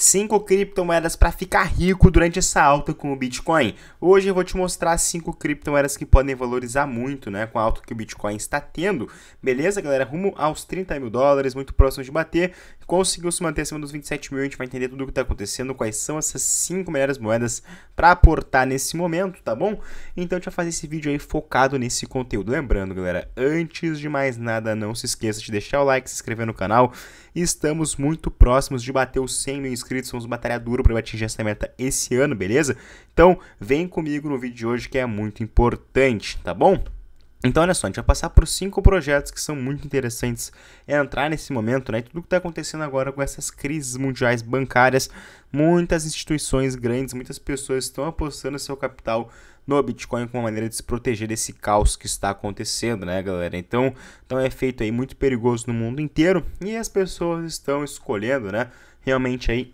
5 criptomoedas para ficar rico durante essa alta com o Bitcoin. Hoje eu vou te mostrar 5 criptomoedas que podem valorizar muito, né, com a alta que o Bitcoin está tendo. Beleza, galera? Rumo aos 30 mil dólares, muito próximo de bater. Conseguiu se manter acima dos 27 mil, a gente vai entender tudo o que está acontecendo, quais são essas 5 melhores moedas para aportar nesse momento, tá bom? Então a gente vai fazer esse vídeo aí focado nesse conteúdo. Lembrando, galera, antes de mais nada, não se esqueça de deixar o like, se inscrever no canal. Estamos muito próximos de bater os 100 mil inscritos. Vamos batalhar duro para atingir essa meta esse ano, beleza? Então vem comigo no vídeo de hoje que é muito importante, tá bom? Então olha só, a gente vai passar por 5 projetos que são muito interessantes entrar nesse momento, né? E tudo que está acontecendo agora com essas crises mundiais bancárias, muitas instituições grandes, muitas pessoas estão apostando seu capital no Bitcoin como uma maneira de se proteger desse caos que está acontecendo, né, galera? Então é feito aí muito perigoso no mundo inteiro e as pessoas estão escolhendo, né, realmente aí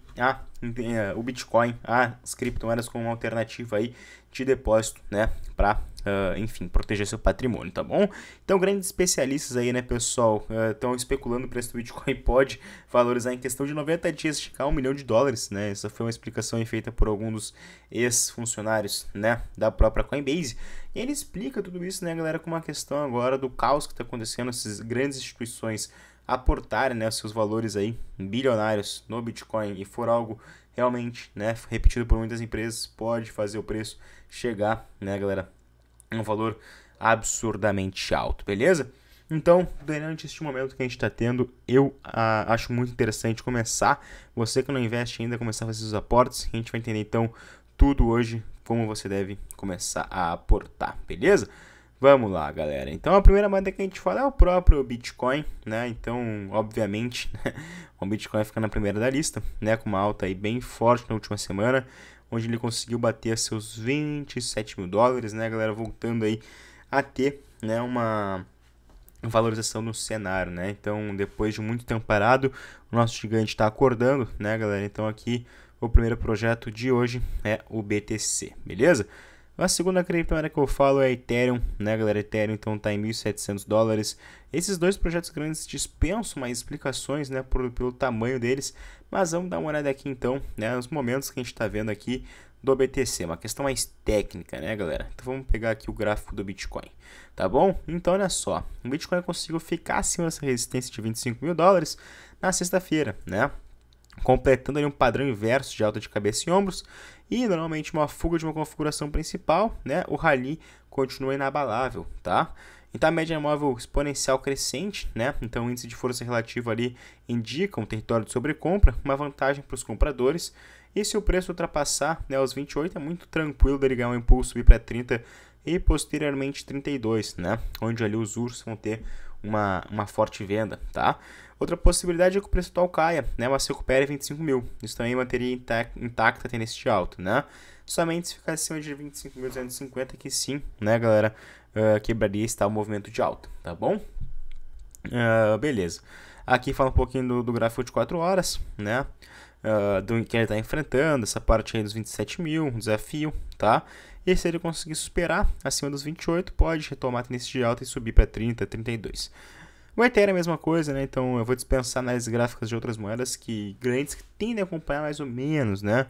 o Bitcoin, as criptomoedas como uma alternativa aí de depósito, né, para enfim, proteger seu patrimônio, tá bom? Então grandes especialistas aí, né, pessoal, estão especulando o preço do Bitcoin pode valorizar em questão de 90 dias, chegar a US$1 milhão, né? Essa foi uma explicação feita por algum dos ex-funcionários, né, da própria Coinbase. E ele explica tudo isso, né, galera, com uma questão agora do caos que está acontecendo, essas grandes instituições aportarem, né, os seus valores aí bilionários no Bitcoin e for algo realmente, né, repetido por muitas empresas, pode fazer o preço chegar, né, galera, um valor absurdamente alto, beleza? Então, durante este momento que a gente está tendo, eu acho muito interessante começar, você que não investe ainda, começar a fazer os aportes. A gente vai entender então tudo hoje, como você deve começar a aportar, beleza? Vamos lá, galera. Então, a primeira moeda que a gente fala é o próprio Bitcoin, né? Então, obviamente, o Bitcoin fica na primeira da lista, né? Com uma alta aí bem forte na última semana, onde ele conseguiu bater seus 27 mil dólares, né, galera? Voltando aí a ter, né, uma valorização no cenário, né? Então, depois de muito tempo parado, o nosso gigante está acordando, né, galera? Então, aqui, o primeiro projeto de hoje é o BTC, beleza? A segunda criptomoeda que eu falo é Ethereum, né, galera? Ethereum, então, tá em 1.700 dólares. Esses dois projetos grandes dispensam mais explicações, né, pelo tamanho deles. Mas vamos dar uma olhada aqui, então, né, nos momentos que a gente tá vendo aqui do BTC. Uma questão mais técnica, né, galera? Então, vamos pegar aqui o gráfico do Bitcoin, tá bom? Então, olha só. O Bitcoin conseguiu ficar acima dessa resistência de 25 mil dólares na sexta-feira, né? Completando ali um padrão inverso de alta de cabeça e ombros e normalmente uma fuga de uma configuração principal, né? O rally continua inabalável, tá? Então a média móvel exponencial crescente, né? Então o índice de força relativa ali indica um território de sobrecompra, uma vantagem para os compradores. E se o preço ultrapassar, né, os 28, é muito tranquilo dele ganhar um impulso, subir para 30 e posteriormente 32, né? Onde ali os ursos vão ter uma forte venda, tá? Outra possibilidade é que o preço total caia, né, mas se recupere 25 mil. Isso também manteria intacta a tendência de alta, né? Somente se ficar acima de 25.250, que sim, né, galera, quebraria está o movimento de alta, tá bom? Beleza. Aqui fala um pouquinho do gráfico de 4 horas, né? Do que ele está enfrentando, essa parte aí dos 27 mil, um desafio, tá? E se ele conseguir superar acima dos 28, pode retomar a tendência de alta e subir para 30, 32. O Ethereum é a mesma coisa, né? Então eu vou dispensar análises gráficas de outras moedas que grandes que tendem a acompanhar mais ou menos, né,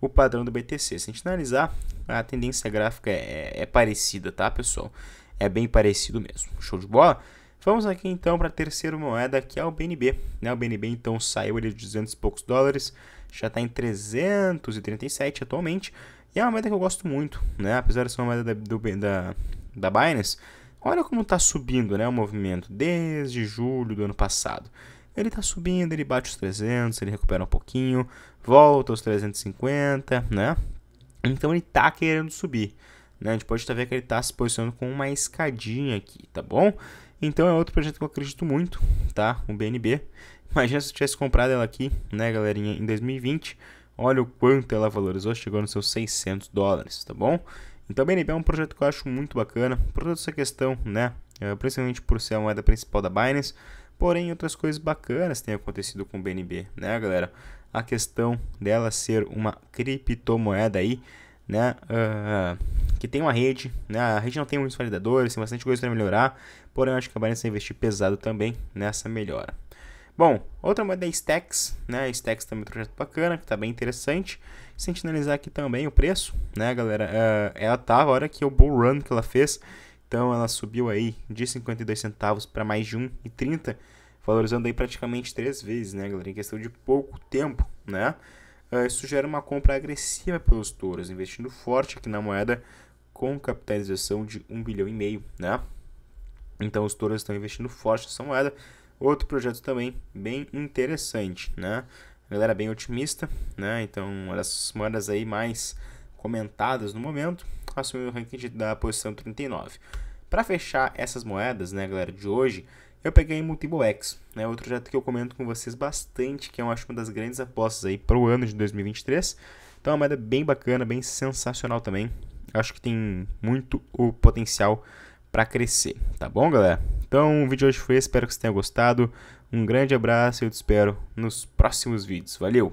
o padrão do BTC. Se a gente analisar, a tendência gráfica é parecida, tá, pessoal? É bem parecido mesmo. Show de bola? Vamos aqui então para a terceira moeda, que é o BNB, né? O BNB então saiu ele de 200 e poucos dólares, já está em 337 atualmente. E é uma moeda que eu gosto muito, né? Apesar de ser uma moeda da Binance, olha como está subindo, né, o movimento desde julho do ano passado. Ele está subindo, ele bate os 300, ele recupera um pouquinho, volta aos 350, né? Então ele está querendo subir, né? A gente pode estar vendo que ele está se posicionando com uma escadinha aqui, tá bom? Então é outro projeto que eu acredito muito, tá? O BNB. Imagina se eu tivesse comprado ela aqui, né, galerinha, em 2020. Olha o quanto ela valorizou, chegou nos seus 600 dólares, tá bom? Então o BNB é um projeto que eu acho muito bacana, por toda essa questão, né? Principalmente por ser a moeda principal da Binance. Porém, outras coisas bacanas têm acontecido com o BNB, né, galera? A questão dela ser uma criptomoeda aí, né, que tem uma rede, né? A rede não tem muitos validadores, tem bastante coisa para melhorar, porém eu acho que a Binance vai investir pesado também nessa melhora. Bom, outra moeda é Stacks, né? Stacks também é um projeto bacana, que tá bem interessante. Se a gente analisar aqui também o preço, né, galera? Ela tava, a hora que o bull run que ela fez, então ela subiu aí de 52 centavos para mais de 1,30, valorizando aí praticamente 3 vezes, né, galera? Em questão de pouco tempo, né? Isso gera uma compra agressiva pelos touros, investindo forte aqui na moeda com capitalização de 1 bilhão e meio, né? Então os touros estão investindo forte nessa moeda. Outro projeto também bem interessante, né? A galera bem otimista, né? Então, uma das moedas aí mais comentadas no momento, assumiu o ranking da posição 39. Para fechar essas moedas, né, galera, de hoje, eu peguei MultiplyX, né? Outro projeto que eu comento com vocês bastante, que eu acho uma das grandes apostas aí para o ano de 2023. Então, é uma moeda bem bacana, bem sensacional também. Acho que tem muito o potencial para crescer, tá bom, galera? Então, o vídeo de hoje foi esse, espero que vocês tenham gostado. Um grande abraço e eu te espero nos próximos vídeos. Valeu!